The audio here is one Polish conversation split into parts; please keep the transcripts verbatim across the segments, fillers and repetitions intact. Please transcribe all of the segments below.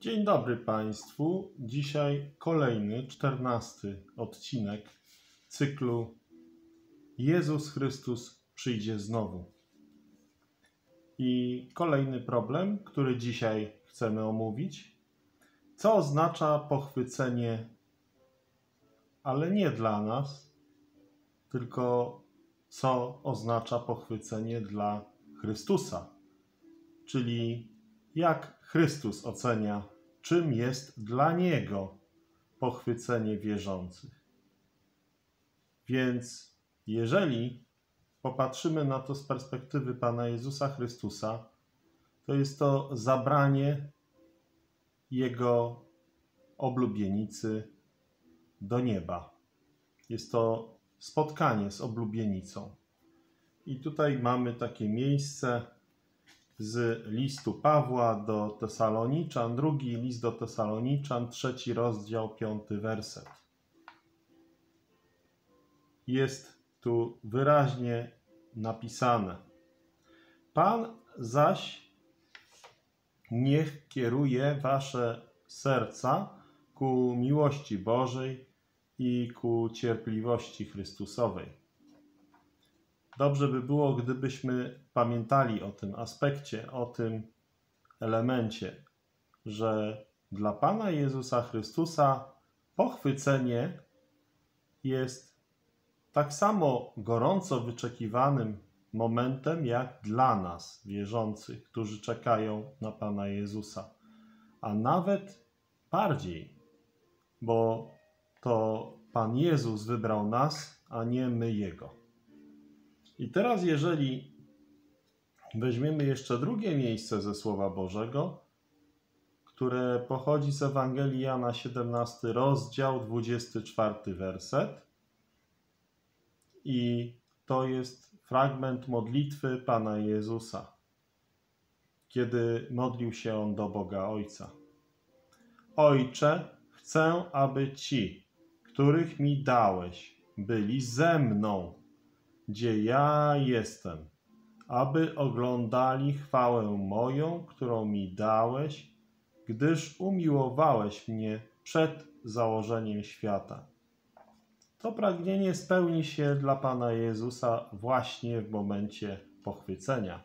Dzień dobry Państwu. Dzisiaj kolejny, czternasty odcinek cyklu Jezus Chrystus przyjdzie znowu. I kolejny problem, który dzisiaj chcemy omówić. Co oznacza pochwycenie, ale nie dla nas, tylko co oznacza pochwycenie dla Chrystusa, czyli jak Chrystus ocenia, czym jest dla Niego pochwycenie wierzących. Więc jeżeli popatrzymy na to z perspektywy Pana Jezusa Chrystusa, to jest to zabranie Jego oblubienicy do nieba. Jest to spotkanie z oblubienicą. I tutaj mamy takie miejsce z listu Pawła do Tesaloniczan, drugi list do Tesaloniczan, trzeci rozdział, piąty werset. Jest tu wyraźnie napisane: Pan zaś niech kieruje wasze serca ku miłości Bożej i ku cierpliwości Chrystusowej. Dobrze by było, gdybyśmy pamiętali o tym aspekcie, o tym elemencie, że dla Pana Jezusa Chrystusa pochwycenie jest tak samo gorąco wyczekiwanym momentem, jak dla nas, wierzących, którzy czekają na Pana Jezusa, a nawet bardziej, bo to Pan Jezus wybrał nas, a nie my Jego. I teraz jeżeli weźmiemy jeszcze drugie miejsce ze Słowa Bożego, które pochodzi z Ewangelii Jana, siedemnasty rozdział, dwudziesty czwarty werset. I to jest fragment modlitwy Pana Jezusa, kiedy modlił się On do Boga Ojca. Ojcze, chcę, aby ci, których mi dałeś, byli ze mną, gdzie ja jestem, aby oglądali chwałę moją, którą mi dałeś, gdyż umiłowałeś mnie przed założeniem świata. To pragnienie spełni się dla Pana Jezusa właśnie w momencie pochwycenia,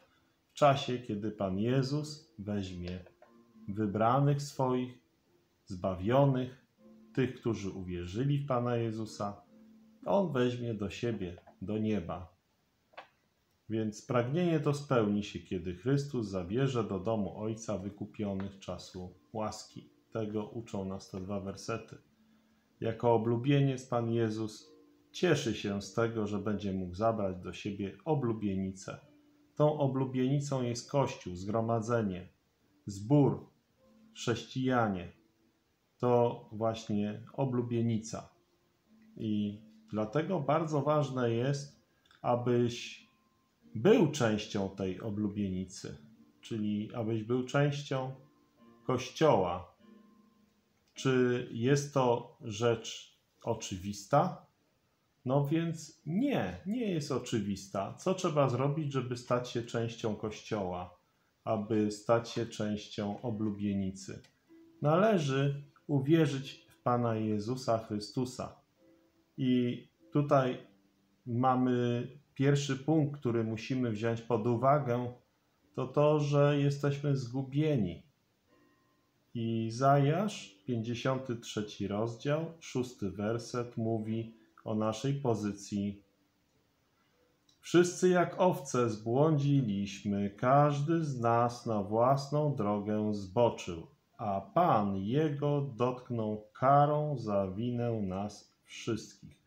w czasie, kiedy Pan Jezus weźmie wybranych swoich, zbawionych, tych, którzy uwierzyli w Pana Jezusa, On weźmie do siebie, do nieba. Więc pragnienie to spełni się, kiedy Chrystus zabierze do domu Ojca wykupionych czasu łaski. Tego uczą nas te dwa wersety. Jako oblubieniec Pan Jezus cieszy się z tego, że będzie mógł zabrać do siebie oblubienicę. Tą oblubienicą jest Kościół, zgromadzenie, zbór, chrześcijanie. To właśnie oblubienica. I dlatego bardzo ważne jest, abyś był częścią tej oblubienicy, czyli abyś był częścią Kościoła. Czy jest to rzecz oczywista? No więc nie, nie jest oczywista. Co trzeba zrobić, żeby stać się częścią Kościoła, aby stać się częścią oblubienicy? Należy uwierzyć w Pana Jezusa Chrystusa. I tutaj mamy pierwszy punkt, który musimy wziąć pod uwagę, to to, że jesteśmy zgubieni. Izajasz, pięćdziesiąty trzeci rozdział, szósty werset mówi o naszej pozycji. Wszyscy jak owce zbłądziliśmy, każdy z nas na własną drogę zboczył, a Pan Jego dotknął karą za winę nas wszystkich.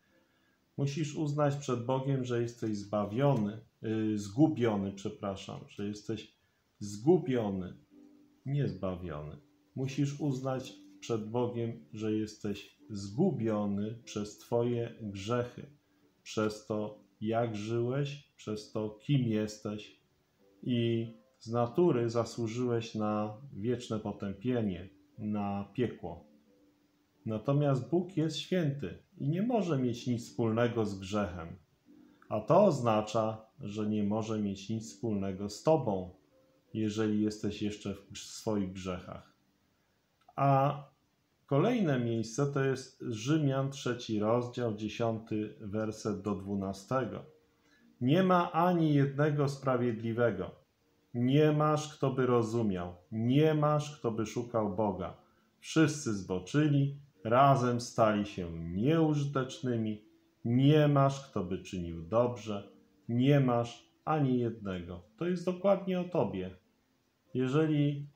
Musisz uznać przed Bogiem, że jesteś zbawiony, yy, zgubiony, przepraszam, że jesteś zgubiony, nie zbawiony. Musisz uznać przed Bogiem, że jesteś zgubiony przez Twoje grzechy, przez to, jak żyłeś, przez to, kim jesteś i z natury zasłużyłeś na wieczne potępienie, na piekło. Natomiast Bóg jest święty i nie może mieć nic wspólnego z grzechem. A to oznacza, że nie może mieć nic wspólnego z Tobą, jeżeli jesteś jeszcze w swoich grzechach. A kolejne miejsce to jest Rzymian, trzeci rozdział, dziesiąty werset do dwunastego. Nie ma ani jednego sprawiedliwego. Nie masz, kto by rozumiał. Nie masz, kto by szukał Boga. Wszyscy zboczyli, razem stali się nieużytecznymi. Nie masz, kto by czynił dobrze. Nie masz ani jednego. To jest dokładnie o tobie. Jeżeli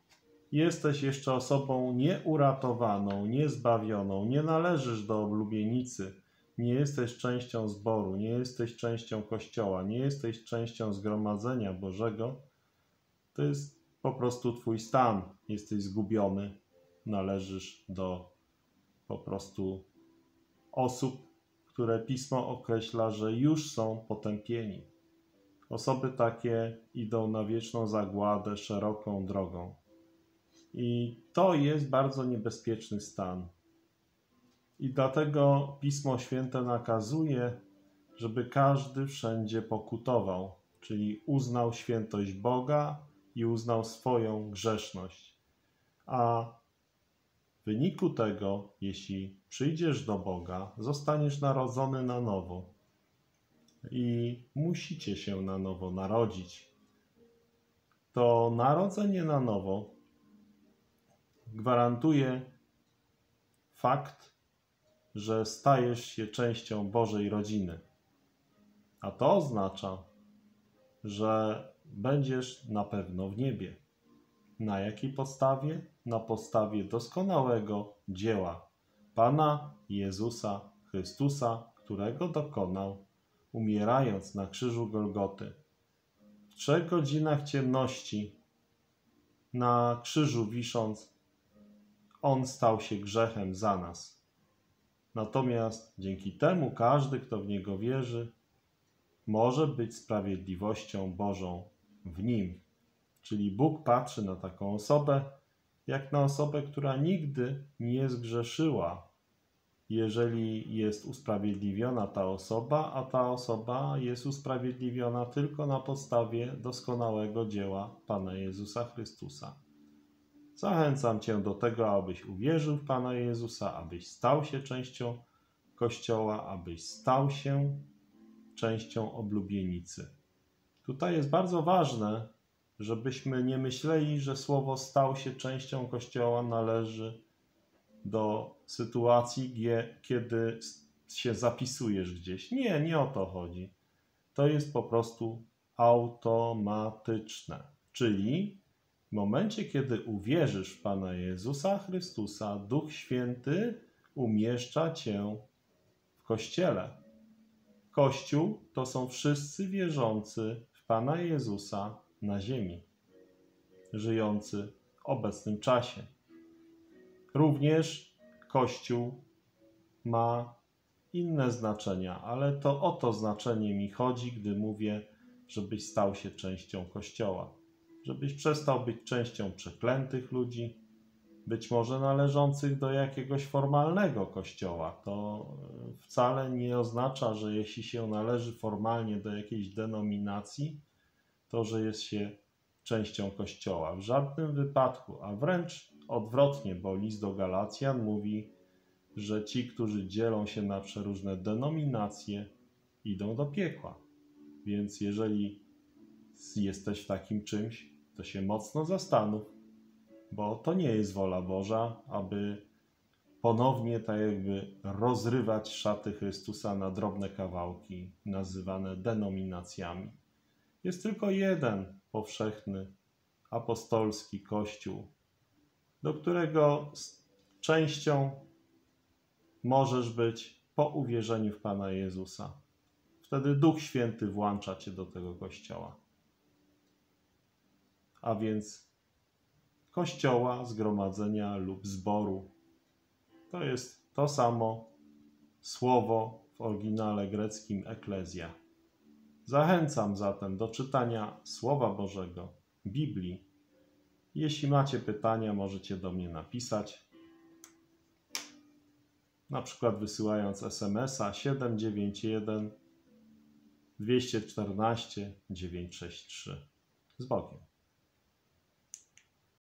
jesteś jeszcze osobą nieuratowaną, niezbawioną, nie należysz do oblubienicy, nie jesteś częścią zboru, nie jesteś częścią Kościoła, nie jesteś częścią zgromadzenia Bożego, to jest po prostu twój stan. Jesteś zgubiony, należysz do po prostu osób, które Pismo określa, że już są potępieni. Osoby takie idą na wieczną zagładę szeroką drogą. I to jest bardzo niebezpieczny stan. I dlatego Pismo Święte nakazuje, żeby każdy wszędzie pokutował, czyli uznał świętość Boga i uznał swoją grzeszność. A w wyniku tego, jeśli przyjdziesz do Boga, zostaniesz narodzony na nowo. I musicie się na nowo narodzić. To narodzenie na nowo gwarantuje fakt, że stajesz się częścią Bożej rodziny. A to oznacza, że będziesz na pewno w niebie. Na jakiej podstawie? Na podstawie doskonałego dzieła Pana Jezusa Chrystusa, którego dokonał, umierając na krzyżu Golgoty. W trzech godzinach ciemności, na krzyżu wisząc, On stał się grzechem za nas. Natomiast dzięki temu każdy, kto w Niego wierzy, może być sprawiedliwością Bożą w Nim. Czyli Bóg patrzy na taką osobę, jak na osobę, która nigdy nie zgrzeszyła. Jeżeli jest usprawiedliwiona ta osoba, a ta osoba jest usprawiedliwiona tylko na podstawie doskonałego dzieła Pana Jezusa Chrystusa. Zachęcam Cię do tego, abyś uwierzył w Pana Jezusa, abyś stał się częścią Kościoła, abyś stał się częścią oblubienicy. Tutaj jest bardzo ważne, żebyśmy nie myśleli, że słowo stał się częścią Kościoła należy do sytuacji, kiedy się zapisujesz gdzieś. Nie, nie o to chodzi. To jest po prostu automatyczne, czyli w momencie, kiedy uwierzysz w Pana Jezusa Chrystusa, Duch Święty umieszcza Cię w Kościele. Kościół to są wszyscy wierzący w Pana Jezusa na ziemi, żyjący w obecnym czasie. Również Kościół ma inne znaczenia, ale to o to znaczenie mi chodzi, gdy mówię, żebyś stał się częścią Kościoła. Żebyś przestał być częścią przeklętych ludzi, być może należących do jakiegoś formalnego kościoła. To wcale nie oznacza, że jeśli się należy formalnie do jakiejś denominacji, to że jest się częścią kościoła. W żadnym wypadku, a wręcz odwrotnie, bo list do Galacjan mówi, że ci, którzy dzielą się na przeróżne denominacje, idą do piekła. Więc jeżeli jesteś w takim czymś, to się mocno zastanów, bo to nie jest wola Boża, aby ponownie tak jakby rozrywać szaty Chrystusa na drobne kawałki, nazywane denominacjami. Jest tylko jeden powszechny, apostolski Kościół, do którego częścią możesz być po uwierzeniu w Pana Jezusa. Wtedy Duch Święty włącza Cię do tego Kościoła. A więc kościoła, zgromadzenia lub zboru. To jest to samo słowo w oryginale greckim eklezja. Zachęcam zatem do czytania Słowa Bożego, Biblii. Jeśli macie pytania, możecie do mnie napisać, na przykład wysyłając esemesa siedem dziewięć jeden, dwieście czternaście, dziewięćset sześćdziesiąt trzy. Z Bogiem.